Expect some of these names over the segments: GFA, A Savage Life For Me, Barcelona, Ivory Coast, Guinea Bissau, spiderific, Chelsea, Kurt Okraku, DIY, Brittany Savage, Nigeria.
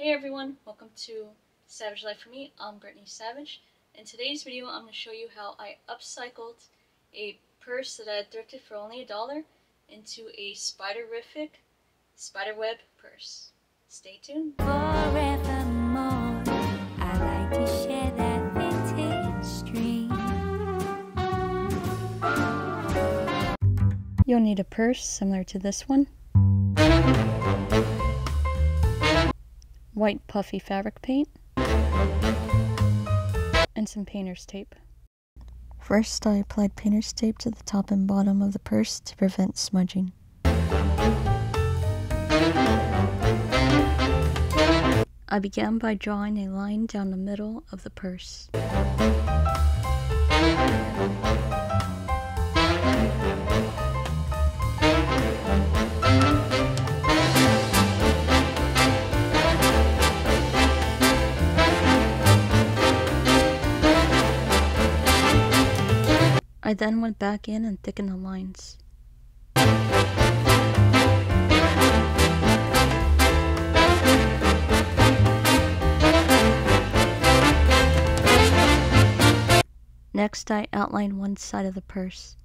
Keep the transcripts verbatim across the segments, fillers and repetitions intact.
Hey everyone, welcome to Savage Life For Me. I'm Brittany Savage. In today's video, I'm going to show you how I upcycled a purse that I had thrifted for only a dollar into a spiderific spiderweb purse. Stay tuned. Forevermore, I like to share that vintage dream. You'll need a purse similar to this one. White puffy fabric paint, and some painter's tape. First, I applied painter's tape to the top and bottom of the purse to prevent smudging. I began by drawing a line down the middle of the purse. I then went back in and thickened the lines. Next, I outlined one side of the purse.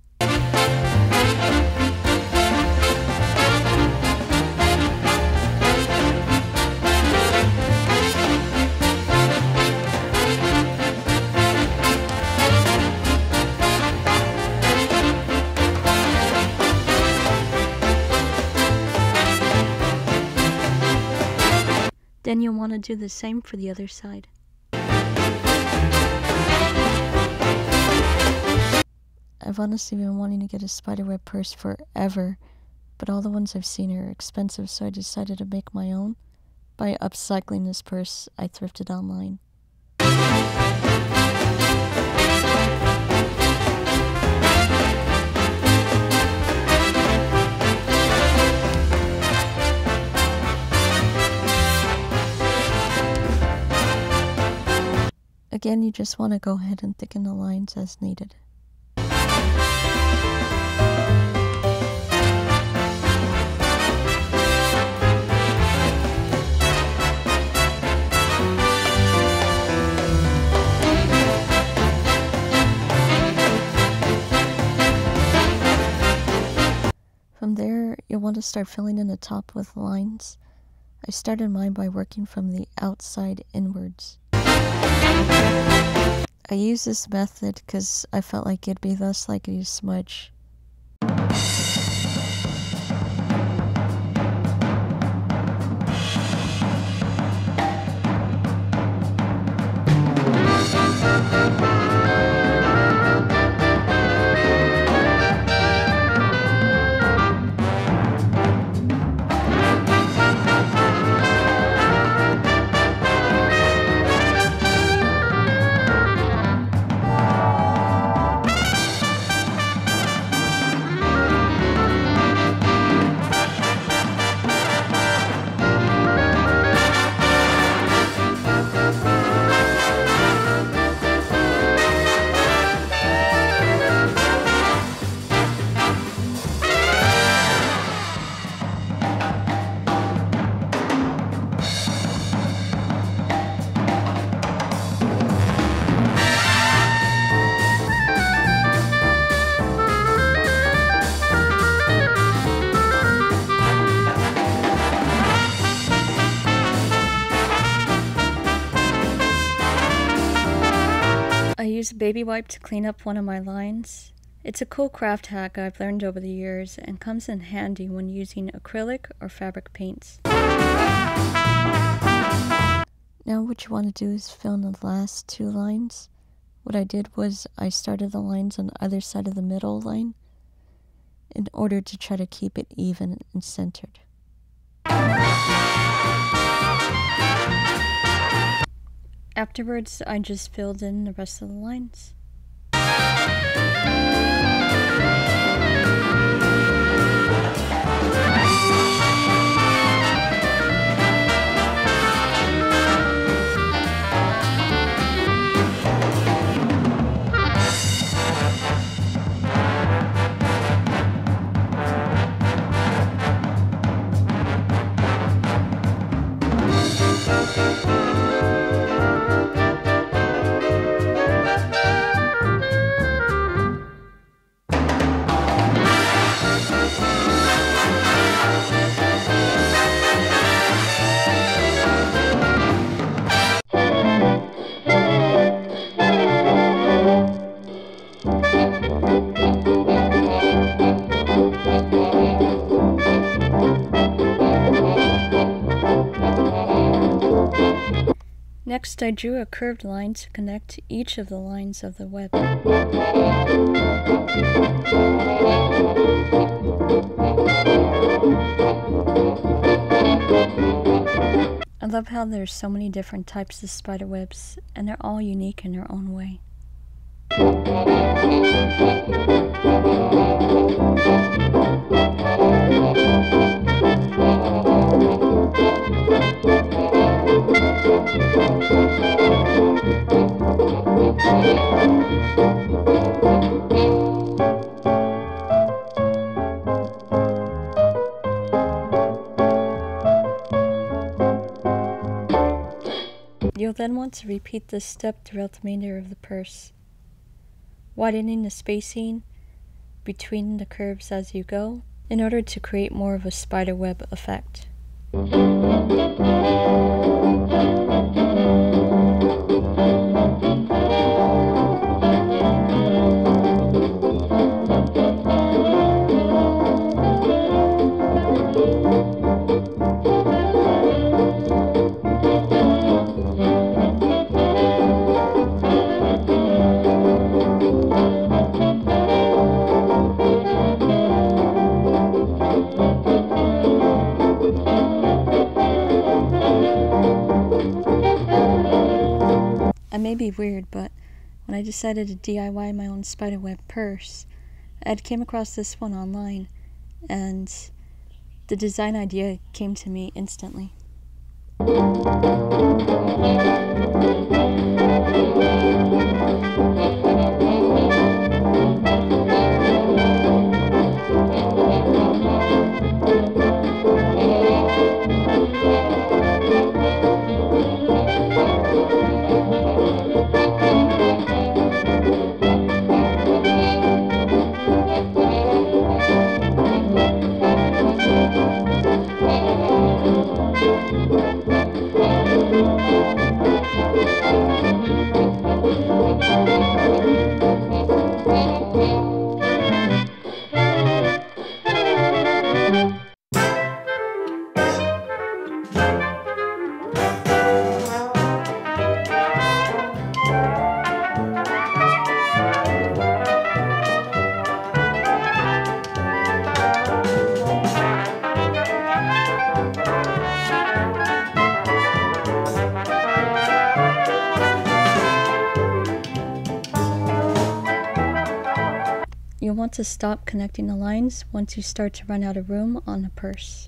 Then you'll want to do the same for the other side. I've honestly been wanting to get a spiderweb purse forever, but all the ones I've seen are expensive, so I decided to make my own by upcycling this purse I thrifted online. Again, you just want to go ahead and thicken the lines as needed. From there, you'll want to start filling in the top with lines. I started mine by working from the outside inwards. I use this method because I felt like it'd be less likely to smudge. I use a baby wipe to clean up one of my lines. It's a cool craft hack I've learned over the years and comes in handy when using acrylic or fabric paints. Now what you want to do is fill in the last two lines. What I did was I started the lines on the other side of the middle line in order to try to keep it even and centered. Afterwards, I just filled in the rest of the lines. Next, I drew a curved line to connect each of the lines of the web. I love how there's so many different types of spider webs, and they're all unique in their own way. You'll then want to repeat this step throughout the remainder of the purse, widening the spacing between the curves as you go in order to create more of a spider web effect. I may be weird, but when I decided to D I Y my own spiderweb purse, I had came across this one online, and the design idea came to me instantly. You'll want to stop connecting the lines once you start to run out of room on the purse.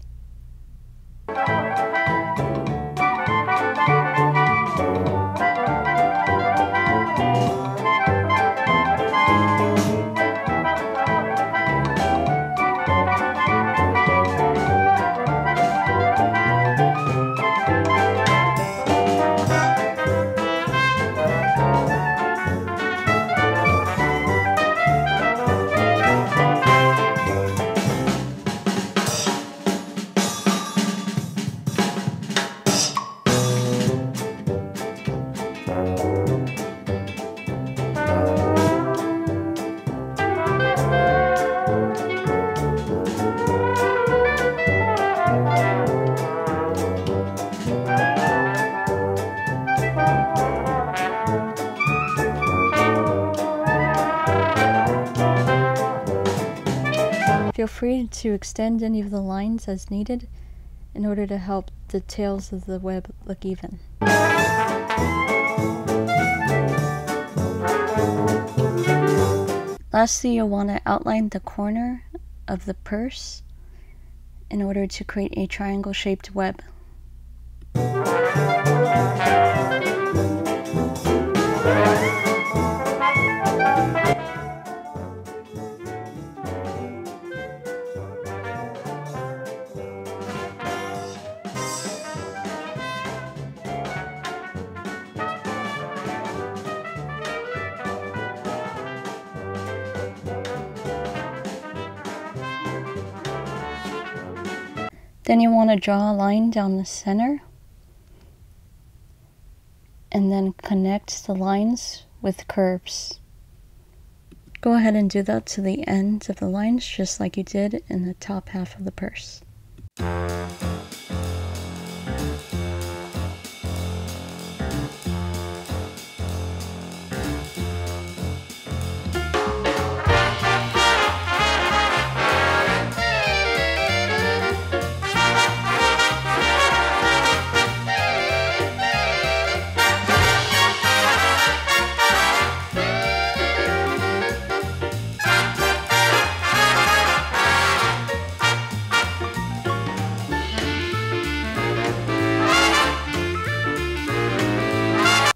Feel free to extend any of the lines as needed in order to help the tails of the web look even. Lastly, you'll want to outline the corner of the purse in order to create a triangle-shaped web. Then you want to draw a line down the center and then connect the lines with curves. Go ahead and do that to the ends of the lines, just like you did in the top half of the purse.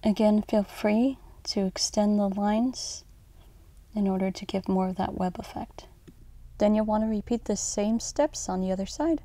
Again, feel free to extend the lines in order to give more of that web effect. Then you'll want to repeat the same steps on the other side.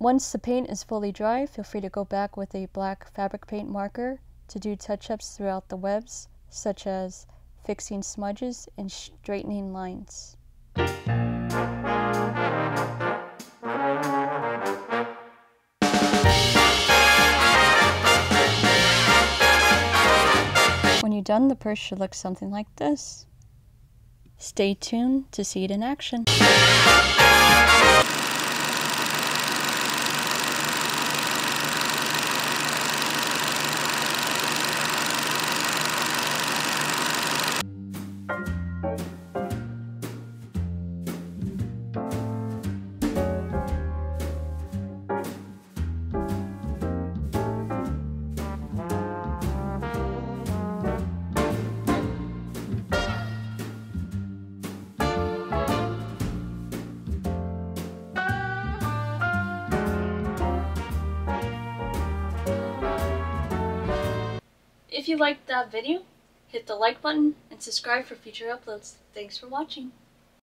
Once the paint is fully dry, feel free to go back with a black fabric paint marker to do touch-ups throughout the webs, such as fixing smudges and straightening lines. When you're done, the purse should look something like this. Stay tuned to see it in action. If you liked that video, hit the like button and subscribe for future uploads. Thanks for watching.